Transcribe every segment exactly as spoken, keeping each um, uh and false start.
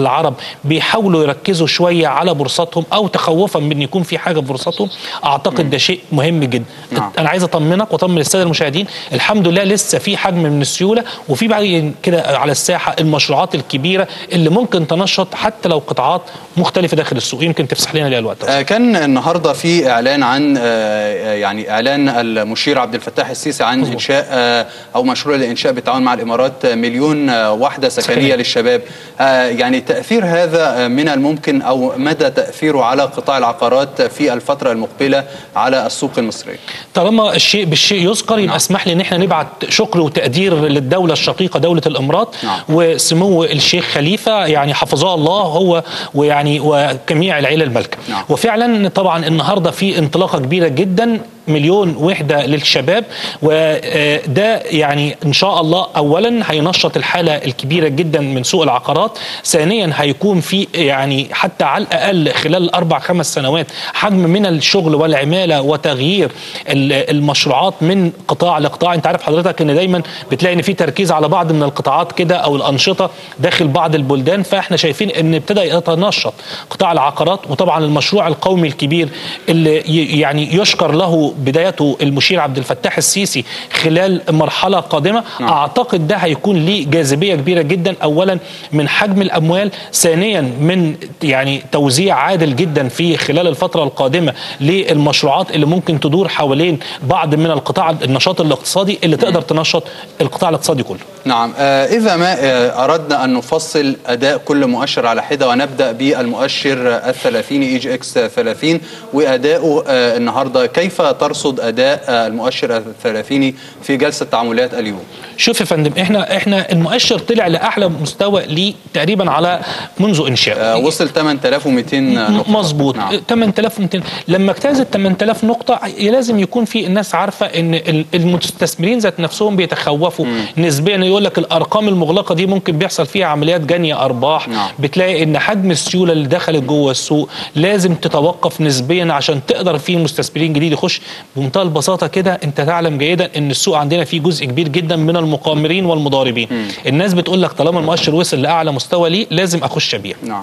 العرب بيحاولوا يركزوا شويه على بورصاتهم او تخوفا من يكون في حاجه في بورصاتهم. اعتقد ده شيء مهم جدا. نعم. انا عايز اطمنك واطمن الساده المشاهدين، الحمد لله لسه في حجم من السيوله، وفي بعد كده على الساحه المشروعات الكبيره اللي ممكن تنشط حتى لو قطاعات مختلفه داخل السوق. يمكن تفسح لنا ليها الوقت. آه كان النهارده في اعلان عن آه يعني اعلان المشير عبد الفتاح السيسي عن مزبوط. انشاء آه او مشروع لانشاء بالتعاون مع الامارات مليون آه وحده سكنيه صحيح. للشباب. آه يعني تأثير هذا من الممكن أو مدى تأثيره على قطاع العقارات في الفترة المقبلة على السوق المصري؟ طالما الشيء بالشيء يذكر يبقى نعم. اسمح لي ان احنا نبعت شكر وتقدير للدولة الشقيقة دولة الإمارات نعم. وسمو الشيخ خليفة يعني حفظه الله هو ويعني وجميع العيلة المالكة نعم. وفعلا طبعا النهارده في انطلاقة كبيرة جدا، مليون وحدة للشباب، وده يعني إن شاء الله أولا هينشط الحالة الكبيرة جدا من سوق العقارات، ثانيا هيكون في يعني حتى على الأقل خلال أربع خمس سنوات حجم من الشغل والعمالة وتغيير المشروعات من قطاع لقطاع. أنت عارف حضرتك إن دايما بتلاقي إن في تركيز على بعض من القطاعات كده أو الأنشطة داخل بعض البلدان، فإحنا شايفين إن ابتدى يتنشط قطاع العقارات. وطبعا المشروع القومي الكبير اللي يعني يشكر له بدايته المشير عبد الفتاح السيسي خلال مرحلة قادمة نعم. أعتقد ده هيكون ليه جاذبية كبيرة جدا، أولا من حجم الأموال، ثانيا من يعني توزيع عادل جدا في خلال الفترة القادمة للمشروعات اللي ممكن تدور حوالين بعض من القطاع النشاط الاقتصادي اللي تقدر تنشط القطاع الاقتصادي كله. نعم. آه إذا ما آه أردنا أن نفصل أداء كل مؤشر على حدة، ونبدأ بالمؤشر الثلاثيني إي جي إكس ثلاثين وأداؤه آه النهاردة، كيف ترصد أداء المؤشر الثلاثيني في جلسة تعاملات اليوم؟ شوف يا فندم، احنا احنا المؤشر طلع لأحلى مستوى ليه تقريبا على منذ إنشاء. آه وصل ثمانية آلاف ومئتين نقطة. مظبوط. نعم. ثمانية آلاف ومئتين. لما اجتاز ثمانية آلاف نقطة لازم يكون في الناس عارفة إن المستثمرين ذات نفسهم بيتخوفوا نسبيا، يقول لك الأرقام المغلقة دي ممكن بيحصل فيها عمليات جني أرباح. نعم. بتلاقي إن حجم السيولة اللي دخلت جوه السوق لازم تتوقف نسبيا عشان تقدر في مستثمرين جديد يخش. بمنتهى البساطه كده انت تعلم جيدا ان السوق عندنا فيه جزء كبير جدا من المقامرين والمضاربين. م. الناس بتقول لك طالما المؤشر وصل لاعلى مستوى ليه لازم اخش ابيع. نعم.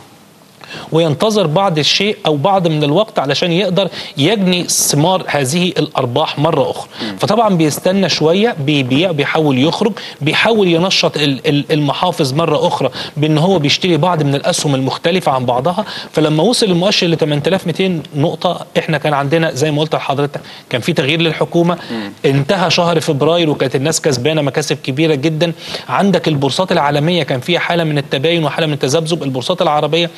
وينتظر بعض الشيء او بعض من الوقت علشان يقدر يجني ثمار هذه الارباح مره اخرى. م. فطبعا بيستنى شويه، بيبيع، بيحاول يخرج، بيحاول ينشط المحافظ مره اخرى بان هو بيشتري بعض من الاسهم المختلفه عن بعضها. فلما وصل المؤشر ل ثمانية آلاف ومئتين نقطه، احنا كان عندنا زي ما قلت لحضرتك كان في تغيير للحكومه. م. انتهى شهر فبراير وكانت الناس كسبانه مكاسب كبيره جدا. عندك البورصات العالميه كان فيها حاله من التباين وحاله من التذبذب، البورصات العربية.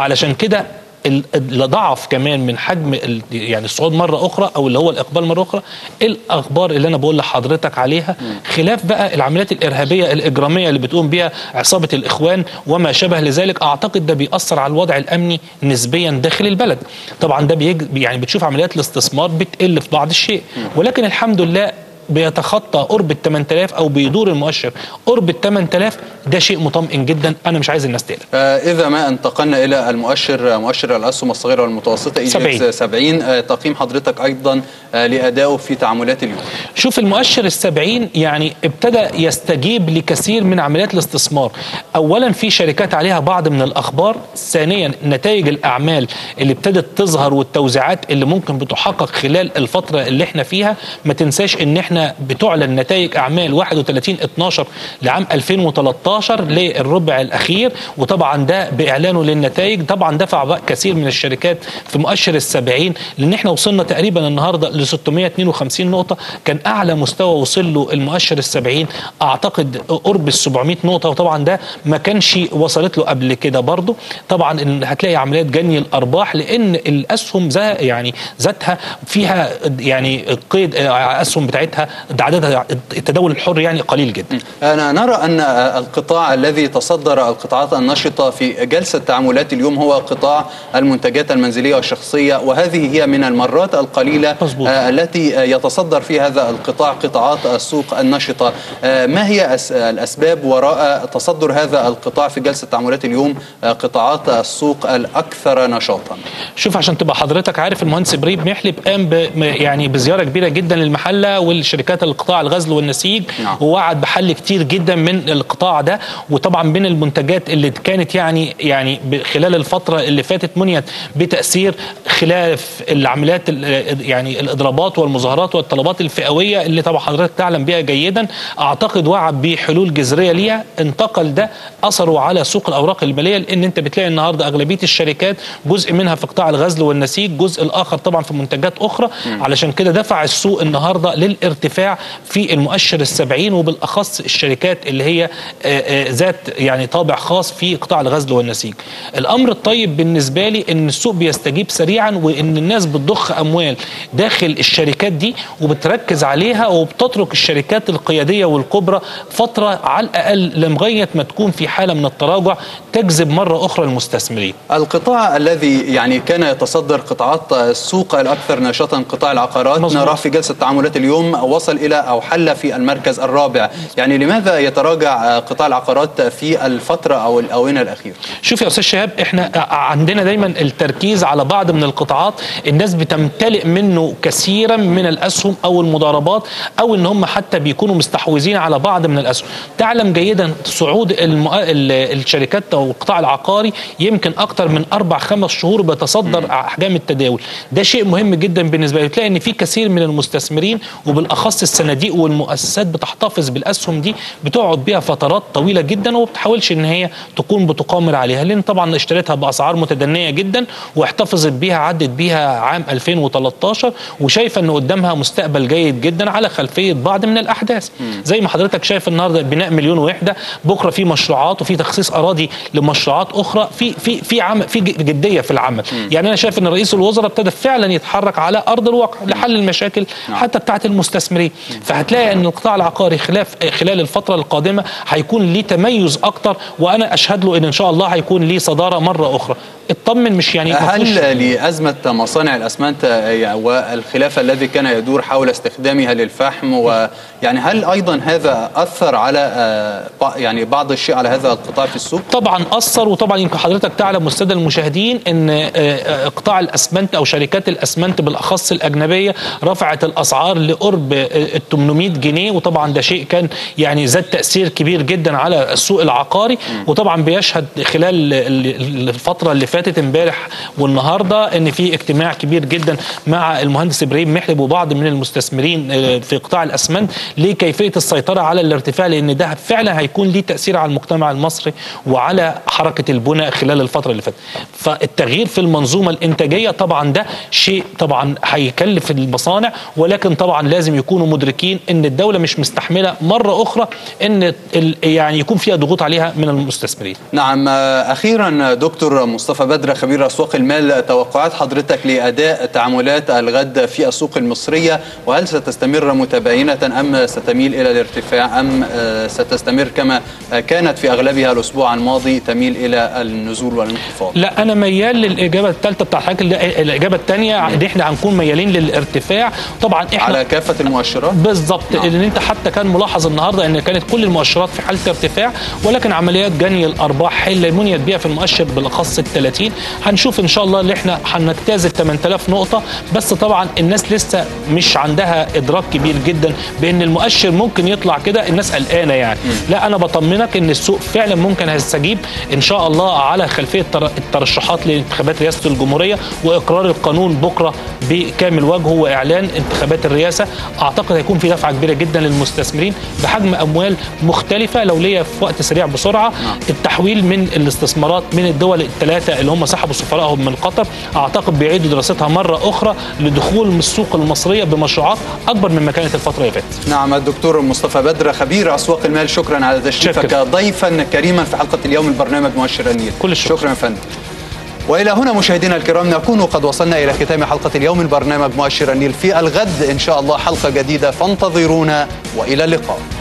علشان كده اللي ضعف كمان من حجم يعني الصعود مره اخرى او اللي هو الاقبال مره اخرى الاخبار اللي انا بقول لحضرتك عليها، خلاف بقى العمليات الارهابيه الاجراميه اللي بتقوم بيها عصابه الاخوان وما شابه لذلك. اعتقد ده بيأثر على الوضع الامني نسبيا داخل البلد. طبعا ده بيجي يعني بتشوف عمليات الاستثمار بتقل في بعض الشيء، ولكن الحمد لله بيتخطى قرب ال ثمانية آلاف او بيدور المؤشر قرب ال ثمانية آلاف. ده شيء مطمئن جدا، انا مش عايز الناس تقلق. آه اذا ما انتقلنا الى المؤشر مؤشر الاسهم الصغيره والمتوسطه سبعين. سبعين. آه تقييم حضرتك ايضا آه لادائه في تعاملات اليوم. شوف المؤشر السبعين يعني ابتدى يستجيب لكثير من عمليات الاستثمار، اولا في شركات عليها بعض من الاخبار، ثانيا نتائج الاعمال اللي ابتدت تظهر والتوزيعات اللي ممكن بتحقق خلال الفتره اللي احنا فيها. ما تنساش ان احنا بتعلن نتائج اعمال واحد وثلاثين اتناشر لعام ألفين وثلاثة عشر للربع الاخير، وطبعا ده باعلانه للنتائج طبعا دفع بقى كثير من الشركات في مؤشر السبعين، لان احنا وصلنا تقريبا النهارده ل ستمئة واثنين وخمسين نقطه، كان اعلى مستوى وصل له المؤشر السبعين اعتقد قرب ال سبعمئة نقطه، وطبعا ده ما كانش وصلت له قبل كده برضه. طبعا هتلاقي عمليات جني الارباح لان الاسهم يعني ذاتها فيها يعني القيد الاسهم بتاعتها عددها التداول الحر يعني قليل جدا. أنا نرى أن القطاع الذي تصدر القطاعات النشطة في جلسة تعاملات اليوم هو قطاع المنتجات المنزلية والشخصية، وهذه هي من المرات القليلة مزبوط. التي يتصدر في هذا القطاع قطاعات السوق النشطة. ما هي الأسباب وراء تصدر هذا القطاع في جلسة تعاملات اليوم قطاعات السوق الأكثر نشاطا؟ شوف عشان تبقى حضرتك عارف، المهندس إبراهيم محلب قام يعني بزيارة كبيرة جدا للمحلة وال شركات القطاع الغزل والنسيج، ووعد بحل كتير جدا من القطاع ده. وطبعا من المنتجات اللي كانت يعني يعني خلال الفتره اللي فاتت منيت بتاثير خلاف العمليات يعني الاضرابات والمظاهرات والطلبات الفئويه اللي طبعا حضرتك تعلم بيها جيدا، اعتقد وعد بحلول جذريه ليها. انتقل ده اثره على سوق الاوراق الماليه، لان انت بتلاقي النهارده اغلبيه الشركات جزء منها في قطاع الغزل والنسيج، جزء الاخر طبعا في منتجات اخرى. علشان كده دفع السوق النهارده للارتفاع في المؤشر السبعين، وبالاخص الشركات اللي هي ذات يعني طابع خاص في قطاع الغزل والنسيج. الامر الطيب بالنسبه لي ان السوق بيستجيب سريعا، وان الناس بتضخ اموال داخل الشركات دي وبتركز عليها، وبتترك الشركات القياديه والكبرى فتره على الاقل لغايه ما تكون في حاله من التراجع تجذب مره اخرى المستثمرين. القطاع الذي يعني كان يتصدر قطاعات السوق الاكثر نشاطا قطاع العقارات، نراه في جلسه التعاملات اليوم وصل الى او حل في المركز الرابع. يعني لماذا يتراجع قطاع العقارات في الفتره او الاونه الاخيره؟ شوف يا استاذ شهاب، احنا عندنا دايما التركيز على بعض من القطاعات الناس بتمتلئ منه كثيرا من الاسهم او المضاربات، او ان هم حتى بيكونوا مستحوذين على بعض من الاسهم. تعلم جيدا صعود الشركات او القطاع العقاري يمكن اكثر من اربع خمس شهور بيتصدر احجام التداول، ده شيء مهم جدا بالنسبه لي. تلاقي ان في كثير من المستثمرين وبالاخص الصناديق والمؤسسات بتحتفظ بالاسهم دي، بتقعد بيها فترات طويله جدا وما بتحاولش ان هي تكون بتقامر عليها، لان طبعا اشتريتها باسعار متدنيه جدا واحتفظت بيها، عدت بيها عام ألفين وثلاثة عشر وشايفه ان قدامها مستقبل جيد جدا على خلفيه بعض من الاحداث. زي ما حضرتك شايف النهارده بناء مليون وحده، بكره في مشروعات وفي تخصيص اراضي لمشروعات اخرى، في في في عمل، في جديه في العمل. يعني انا شايف ان رئيس الوزراء ابتدى فعلا يتحرك على ارض الواقع لحل المشاكل حتى بتاعه المستثمرين. فهتلاقي ان القطاع العقاري خلاف خلال الفتره القادمه هيكون ليه تميز اكتر، وانا اشهد له ان ان شاء الله هيكون ليه صداره مره اخرى. اطمن مش يعني هل لازمه مصانع الاسمنت والخلاف الذي كان يدور حول استخدامها للفحم، ويعني هل ايضا هذا اثر على يعني بعض الشيء على هذا القطاع في السوق؟ طبعا اثر، وطبعا يمكن حضرتك تعلم والساده المشاهدين ان قطاع الاسمنت او شركات الاسمنت بالاخص الاجنبيه رفعت الاسعار لقرب ال ثمانمائة جنيه، وطبعا ده شيء كان يعني زاد تاثير كبير جدا على السوق العقاري. وطبعا بيشهد خلال الفتره اللي فاتت امبارح والنهارده ان في اجتماع كبير جدا مع المهندس ابراهيم محلب وبعض من المستثمرين في قطاع الاسمنت لكيفيه السيطره على الارتفاع، لان ده فعلا هيكون ليه تاثير على المجتمع المصري وعلى حركه البناء خلال الفتره اللي فاتت. فالتغيير في المنظومه الانتاجيه طبعا ده شيء طبعا هيكلف المصانع، ولكن طبعا لازم يكونوا مدركين ان الدوله مش مستحمله مره اخرى ان يعني يكون فيها ضغوط عليها من المستثمرين. نعم. اخيرا دكتور مصطفى بدرة، خبير أسواق المال، توقعات حضرتك لأداء تعاملات الغد في السوق المصرية، وهل ستستمر متباينة أم ستميل إلى الارتفاع أم ستستمر كما كانت في أغلبها الأسبوع الماضي تميل إلى النزول والانخفاض؟ لا، أنا ميال للإجابة الثالثة بتاع حضرتك. الإجابة الثانية إن إحنا هنكون ميالين للارتفاع طبعا، إحنا على كافة المؤشرات بالظبط. نعم. لأن أنت حتى كان ملاحظ النهاردة إن كانت كل المؤشرات في حالة ارتفاع، ولكن عمليات جني الأرباح اللي منيت بيها في المؤشر بالأخص الثلاثين، هنشوف ان شاء الله اللي احنا هنجتاز ال ثمانية آلاف نقطة. بس طبعا الناس لسه مش عندها ادراك كبير جدا بان المؤشر ممكن يطلع كده، الناس قلقانه يعني. م. لا، انا بطمنك ان السوق فعلا ممكن هيستجيب ان شاء الله على خلفيه الترشحات لانتخابات رئاسه الجمهوريه واقرار القانون بكره بكامل وجهه واعلان انتخابات الرئاسه. اعتقد هيكون في دفعه كبيره جدا للمستثمرين بحجم اموال مختلفه. لو ليا في وقت سريع بسرعه، م. التحويل من الاستثمارات من الدول الثلاثه اللي هم سحبوا سفراءهم من قطر، اعتقد بيعيدوا دراستها مره اخرى لدخول السوق المصريه بمشروعات اكبر مما كانت الفتره اللي فاتت. نعم. الدكتور مصطفى بدرة، خبير اسواق المال، شكرا على تشريفك ضيفا كريما في حلقه اليوم من برنامج مؤشر النيل. كل الشكر. شكرا يا فندم. والى هنا مشاهدينا الكرام نكون قد وصلنا الى ختام حلقه اليوم من برنامج مؤشر النيل. في الغد ان شاء الله حلقه جديده، فانتظرونا والى اللقاء.